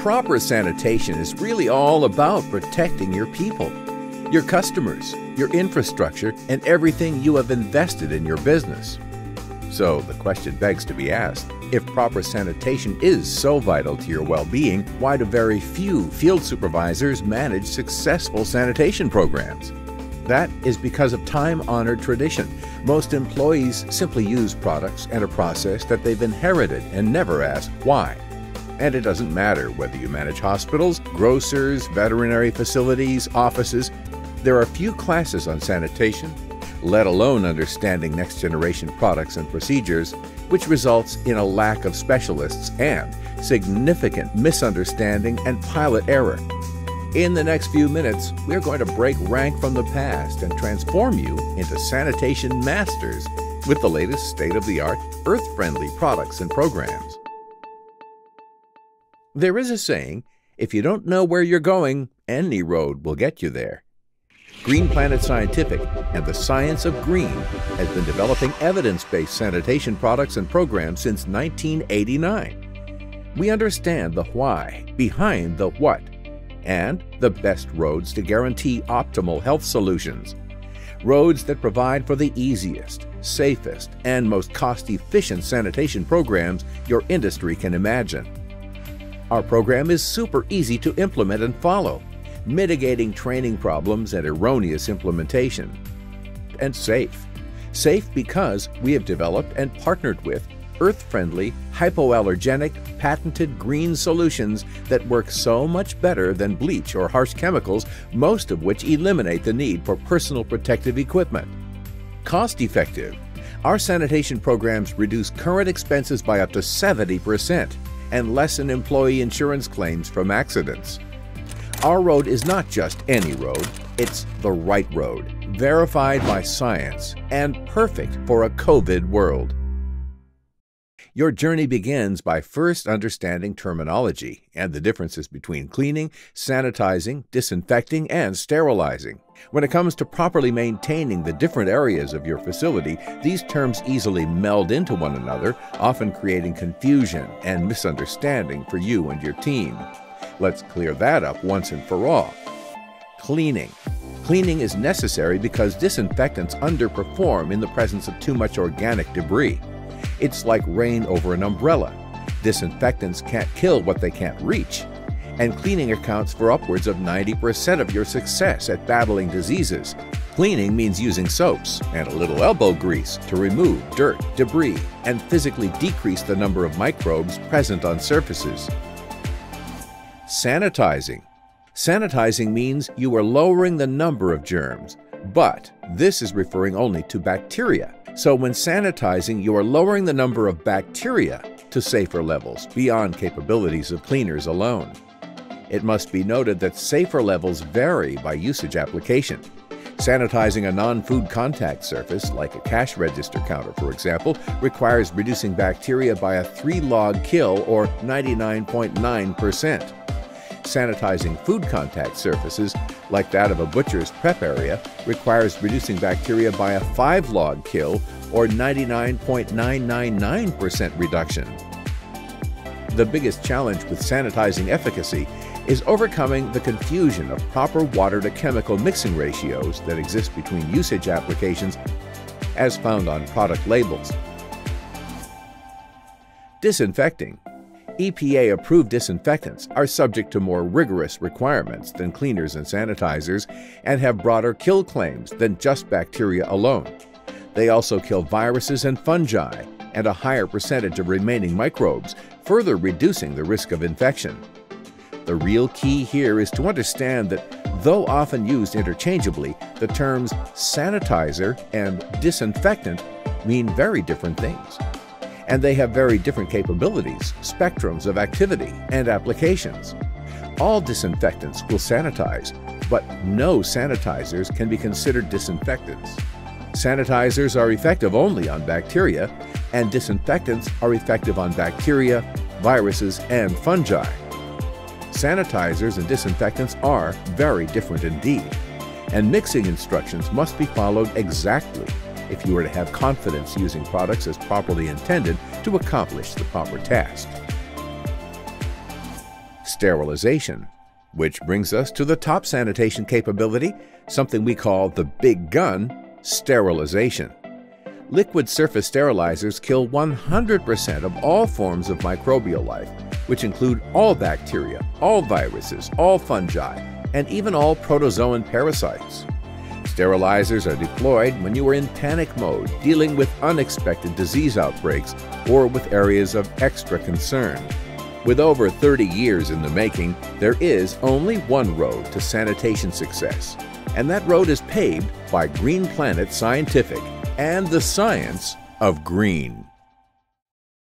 Proper sanitation is really all about protecting your people, your customers, your infrastructure, and everything you have invested in your business. So the question begs to be asked, if proper sanitation is so vital to your well-being, why do very few field supervisors manage successful sanitation programs? That is because of time-honored tradition. Most employees simply use products and a process that they've inherited and never ask why. And it doesn't matter whether you manage hospitals, grocers, veterinary facilities, offices. There are few classes on sanitation, let alone understanding next-generation products and procedures, which results in a lack of specialists and significant misunderstanding and pilot error. In the next few minutes, we're going to break rank from the past and transform you into sanitation masters with the latest state-of-the-art, earth-friendly products and programs. There is a saying, if you don't know where you're going, any road will get you there. Green Planet Scientific and the Science of Green has been developing evidence-based sanitation products and programs since 1989. We understand the why behind the what and the best roads to guarantee optimal health solutions. Roads that provide for the easiest, safest, and most cost-efficient sanitation programs your industry can imagine. Our program is super easy to implement and follow, mitigating training problems and erroneous implementation. And safe. Safe because we have developed and partnered with earth-friendly, hypoallergenic, patented green solutions that work so much better than bleach or harsh chemicals, most of which eliminate the need for personal protective equipment. Cost-effective. Our sanitation programs reduce current expenses by up to 70%. And lessen employee insurance claims from accidents. Our road is not just any road, it's the right road, verified by science and perfect for a COVID world. Your journey begins by first understanding terminology and the differences between cleaning, sanitizing, disinfecting, and sterilizing. When it comes to properly maintaining the different areas of your facility, these terms easily meld into one another, often creating confusion and misunderstanding for you and your team. Let's clear that up once and for all. Cleaning. Cleaning is necessary because disinfectants underperform in the presence of too much organic debris. It's like rain over an umbrella. Disinfectants can't kill what they can't reach. And cleaning accounts for upwards of 90% of your success at battling diseases. Cleaning means using soaps and a little elbow grease to remove dirt, debris, and physically decrease the number of microbes present on surfaces. Sanitizing. Sanitizing means you are lowering the number of germs, but this is referring only to bacteria. So when sanitizing, you are lowering the number of bacteria to safer levels beyond capabilities of cleaners alone. It must be noted that safer levels vary by usage application. Sanitizing a non-food contact surface, like a cash register counter, for example, requires reducing bacteria by a 3-log kill or 99.9%. Sanitizing food contact surfaces, like that of a butcher's prep area, requires reducing bacteria by a 5-log kill or 99.999% reduction. The biggest challenge with sanitizing efficacy is overcoming the confusion of proper water-to-chemical mixing ratios that exist between usage applications as found on product labels. Disinfecting. EPA-approved disinfectants are subject to more rigorous requirements than cleaners and sanitizers and have broader kill claims than just bacteria alone. They also kill viruses and fungi and a higher percentage of remaining microbes, further reducing the risk of infection. The real key here is to understand that, though often used interchangeably, the terms sanitizer and disinfectant mean very different things. And they have very different capabilities, spectrums of activity, and applications. All disinfectants will sanitize, but no sanitizers can be considered disinfectants. Sanitizers are effective only on bacteria, and disinfectants are effective on bacteria, viruses, and fungi. Sanitizers and disinfectants are very different indeed. and mixing instructions must be followed exactly if you are to have confidence using products as properly intended to accomplish the proper task. Sterilization, which brings us to the top sanitation capability, something we call the big gun, sterilization. Liquid surface sterilizers kill 100% of all forms of microbial life, which include all bacteria, all viruses, all fungi, and even all protozoan parasites. Sterilizers are deployed when you are in panic mode, dealing with unexpected disease outbreaks or with areas of extra concern. With over 30 years in the making, there is only one road to sanitation success, and that road is paved by Green Planet Scientific and the Science of Green.